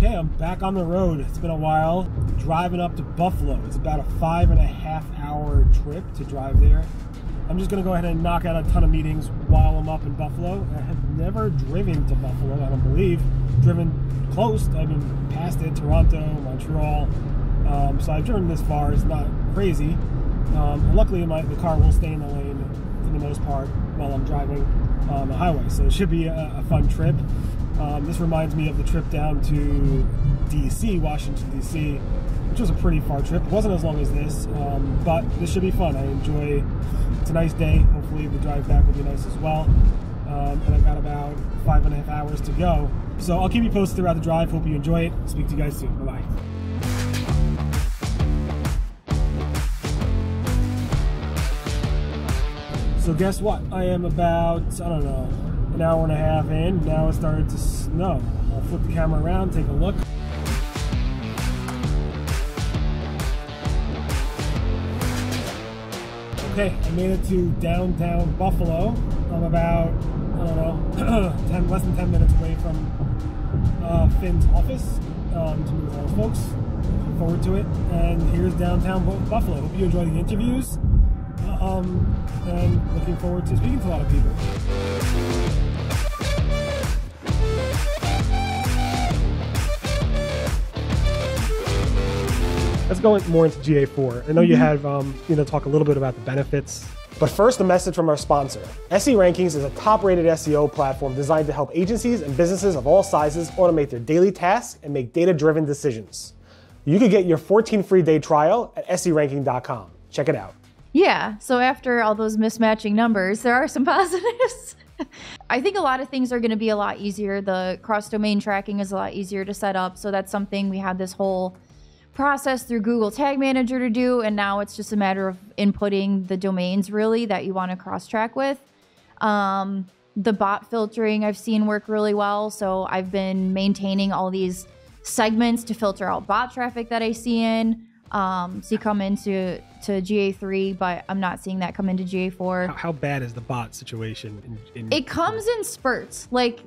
Okay, I'm back on the road. It's been a while. Driving up to Buffalo. It's about a 5.5-hour trip to drive there. I'm just going to go ahead and knock out a ton of meetings while I'm up in Buffalo. I have never driven to Buffalo, I don't believe. Driven close. I've been past it, Toronto, Montreal. So I've driven this far. It's not crazy. Luckily, the car will stay in the lane for the most part while I'm driving on the highway. So it should be a fun trip. This reminds me of the trip down to D.C., Washington, D.C., which was a pretty far trip. It wasn't as long as this, but this should be fun. It's a nice day. Hopefully the drive back will be nice as well. And I've got about 5.5 hours to go. So I'll keep you posted throughout the drive. Hope you enjoy it. Speak to you guys soon. Bye-bye. So guess what? I am about, I don't know, an hour and a half in. Now it started to snow. I'll flip the camera around, take a look. Okay, I made it to downtown Buffalo. I'm about, I don't know, less than 10 minutes away from Finn's office to meet with all the folks. Looking forward to it. And here's downtown Buffalo. Hope you enjoy the interviews. And looking forward to speaking to a lot of people. Let's go more into GA4. I know you have, talk a little bit about the benefits. But first, a message from our sponsor. SE Rankings is a top-rated SEO platform designed to help agencies and businesses of all sizes automate their daily tasks and make data-driven decisions. You can get your 14-free-day trial at seranking.com. Check it out. Yeah, so after all those mismatching numbers, there are some positives. I think a lot of things are going to be a lot easier. The cross-domain tracking is a lot easier to set up. So that's something we had this whole process through Google Tag Manager to do. And now it's just a matter of inputting the domains, really, that you want to cross-track with. The bot filtering I've seen work really well. So I've been maintaining all these segments to filter out bot traffic that I see in. So you come into GA3, but I'm not seeing that come into GA4. How bad is the bot situation? It comes in spurts. Like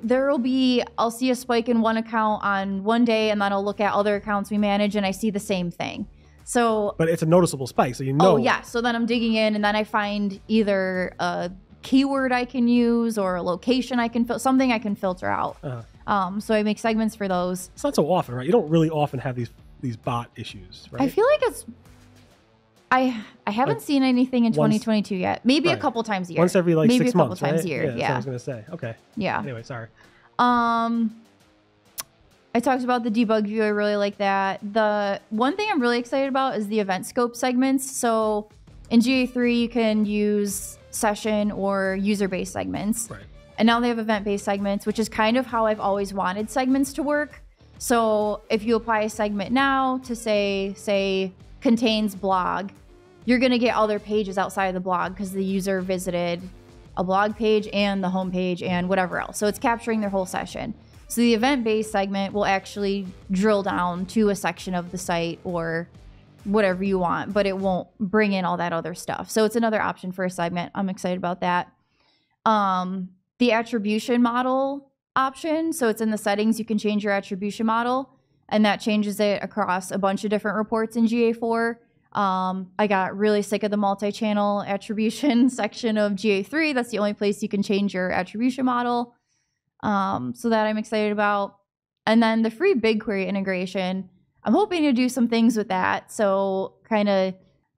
I'll see a spike in one account on one day, and then I'll look at other accounts we manage, and I see the same thing. So, but it's a noticeable spike, so you know. Oh yeah. So then I'm digging in, and then I find either a keyword I can use or a location I can something I can filter out. So I make segments for those. It's not so often, right? You don't really often have these bot issues, right? I feel like it's, I haven't seen anything in 2022 yet. Maybe a couple times a year. Once every maybe 6 months, right? Yeah, that's what I was gonna say. Okay. Yeah. Anyway, sorry. I talked about the debug view. I really like that. The one thing I'm really excited about is the event scope segments. So in GA3, you can use session or user-based segments. Right. And now they have event-based segments, which is kind of how I've always wanted segments to work. So if you apply a segment now to say contains blog, you're going to get other pages outside of the blog because the user visited a blog page and the home page and whatever else. So it's capturing their whole session. So the event-based segment will actually drill down to a section of the site or whatever you want, but it won't bring in all that other stuff. So it's another option for a segment. I'm excited about that. The attribution model option. So it's in the settings, you can change your attribution model, and that changes it across a bunch of different reports in GA4. I got really sick of the multi-channel attribution section of GA3. That's the only place you can change your attribution model. So that I'm excited about. And then the free BigQuery integration. I'm hoping to do some things with that. So I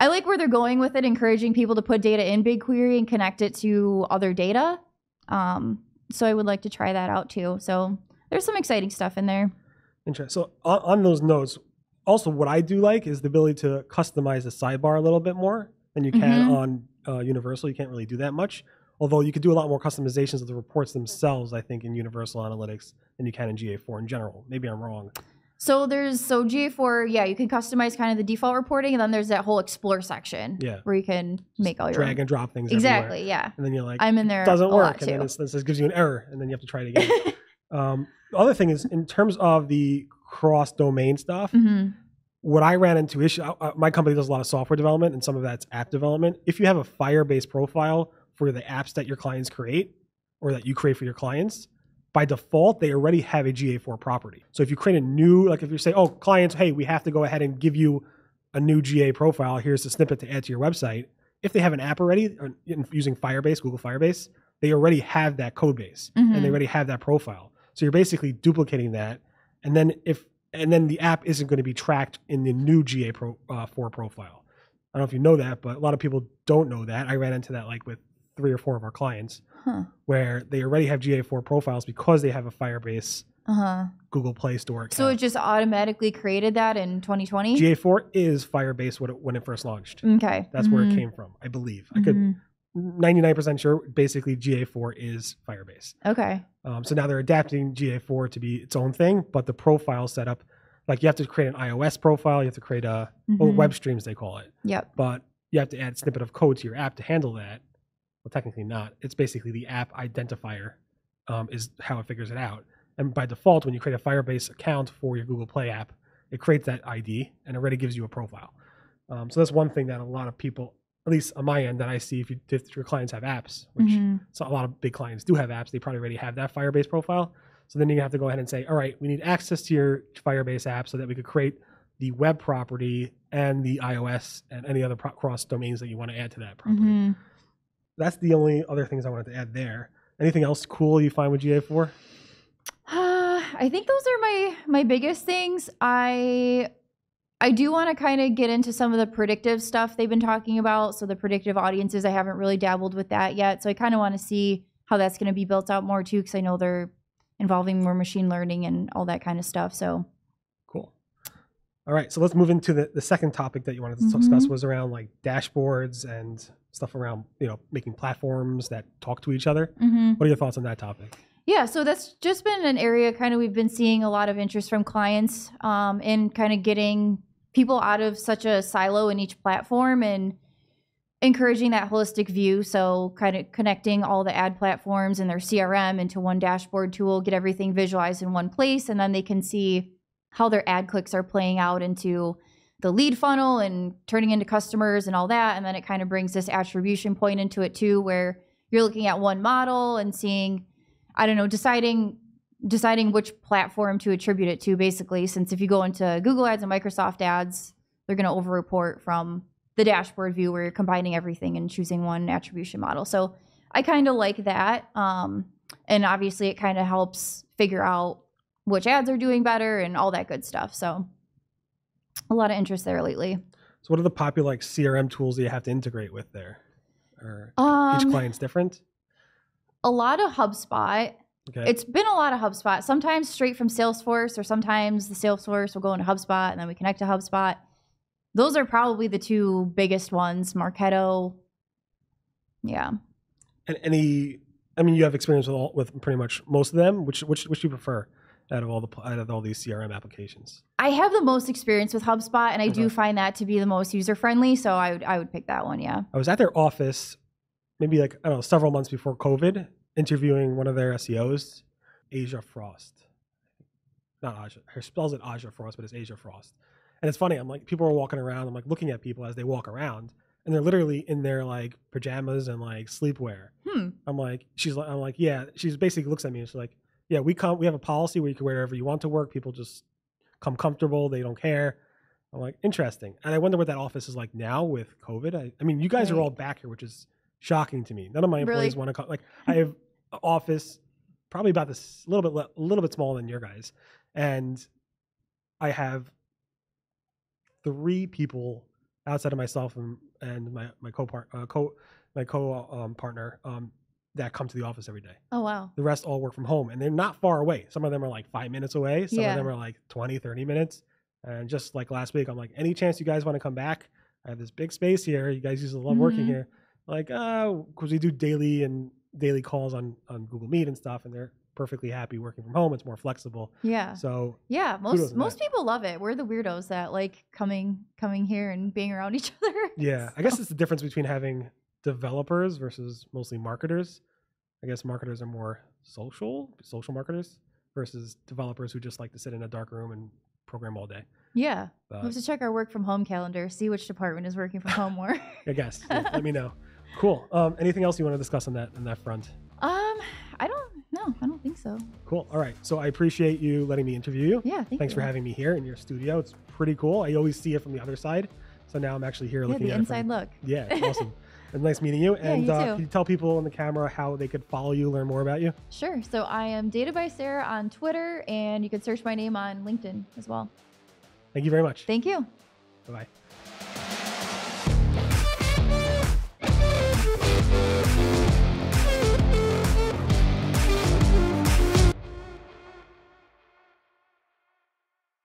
like where they're going with it, encouraging people to put data in BigQuery and connect it to other data. So I would like to try that out too. So there's some exciting stuff in there. Interesting. So on those notes, also what I do like is the ability to customize the sidebar a little bit more than you can on Universal. You can't really do that much. Although you could do a lot more customizations of the reports themselves, I think, in Universal Analytics than you can in GA4 in general. Maybe I'm wrong. So GA4, yeah, you can customize kind of the default reporting, and then there's that whole explore section where you can make all your drag and drop things everywhere. Yeah. And then you're like, I'm in there, it doesn't work, and then it gives you an error, and then you have to try it again. The other thing is, in terms of the cross-domain stuff, what I ran into my company does a lot of software development, and some of that's app development. If you have a Firebase profile for the apps that your clients create or that you create for your clients, by default, they already have a GA4 property. So if you create a new, like if you say, oh, clients, hey, we have to go ahead and give you a new GA profile. Here's the snippet to add to your website. If they have an app already using Firebase, Google Firebase, they already have that code base and they already have that profile. So you're basically duplicating that. And then the app isn't going to be tracked in the new GA4 profile. I don't know if you know that, but a lot of people don't know that. I ran into that like with 3 or 4 of our clients where they already have GA4 profiles because they have a Firebase Google Play Store account. So it just automatically created that in 2020? GA4 is Firebase when it first launched. Okay. That's where it came from, I believe. I could 99% sure basically GA4 is Firebase. Okay. So now they're adapting GA4 to be its own thing, but the profile setup, like you have to create an iOS profile, you have to create a web streams, they call it. Yep. But you have to add a snippet of code to your app to handle that. Well, technically not. It's basically the app identifier is how it figures it out. And by default, when you create a Firebase account for your Google Play app, it creates that ID and already gives you a profile. So that's one thing that a lot of people, at least on my end, that I see if your clients have apps, which so a lot of big clients do have apps, they probably already have that Firebase profile. So then you have to go ahead and say, all right, we need access to your Firebase app so that we could create the web property and the iOS and any other cross domains that you want to add to that property. That's the only other things I wanted to add there. Anything else cool you find with GA4? I think those are my biggest things. I do want to kind of get into some of the predictive stuff they've been talking about. So the predictive audiences, I haven't really dabbled with that yet. So I kind of want to see how that's going to be built out more too, because I know they're involving more machine learning and all that kind of stuff. So cool. All right. So let's move into the second topic that you wanted to discuss was around like dashboards and stuff around, you know, making platforms that talk to each other. What are your thoughts on that topic? Yeah, so that's just been an area kind of we've been seeing a lot of interest from clients in kind of getting people out of such a silo in each platform and encouraging that holistic view. So kind of connecting all the ad platforms and their CRM into one dashboard tool, get everything visualized in one place, and then they can see how their ad clicks are playing out into the lead funnel and turning into customers and all that. And then it kind of brings this attribution point into it too, where you're looking at one model and seeing, I don't know, deciding which platform to attribute it to, basically, since if you go into Google Ads and Microsoft Ads, they're going to over-report from the dashboard view where you're combining everything and choosing one attribution model. So I kind of like that. And obviously it kind of helps figure out which ads are doing better and all that good stuff. So a lot of interest there lately. So what are the popular like CRM tools that you have to integrate with there? Or each client's different? A lot of HubSpot. Okay. It's been a lot of HubSpot, sometimes straight from Salesforce, or sometimes the Salesforce will go into HubSpot and then we connect to HubSpot. Those are probably the two biggest ones, Marketo. Yeah. And you have experience with pretty much most of them. Which do you prefer out of all these CRM applications? I have the most experience with HubSpot, and I do find that to be the most user-friendly, so I would pick that one, yeah. I was at their office maybe like, I don't know, several months before COVID, interviewing one of their SEOs, Asia Frost. Not Asia. Her spells it Asia Frost, but it's Asia Frost. And it's funny. I'm like, people are walking around. I'm like looking at people as they walk around, and they're literally in their like pajamas and like sleepwear. I'm like, I'm like, yeah. She basically looks at me and she's like, yeah, we have a policy where you can wear whatever you want to work. People just come comfortable. They don't care. I'm like, interesting. And I wonder what that office is like now with COVID. I mean, you guys are all back here, which is shocking to me. None of my employees want to come. Like, I have an office probably about this a little bit smaller than your guys, and I have 3 people outside of myself and my co-partner that come to the office every day. Oh wow! The rest all work from home, and they're not far away. Some of them are like 5 minutes away. Some of them are like 20, 30 minutes. And just like last week, I'm like, any chance you guys want to come back? I have this big space here. You guys used to love working here. Like, because we do daily calls on Google Meet and stuff, and they're perfectly happy working from home. It's more flexible. Yeah. So yeah, most people love it. We're the weirdos that like coming here and being around each other. Yeah, so I guess it's the difference between having developers versus mostly marketers. I guess marketers are more social marketers versus developers who just like to sit in a dark room and program all day. Yeah, but we have to check our work from home calendar, see which department is working from home more. I guess. Yeah, let me know. Cool. Anything else you want to discuss on that front? I don't No, I don't think so. Cool. All right. So I appreciate you letting me interview you. Yeah, thanks for having me here in your studio. It's pretty cool. I always see it from the other side. So now I'm actually here looking at it. Yeah, the inside look. Yeah, awesome. And nice meeting you. And yeah, you can you tell people on the camera how they could follow you, learn more about you? Sure. So I am DataBySarah on Twitter, and you can search my name on LinkedIn as well. Thank you very much. Thank you. Bye-bye.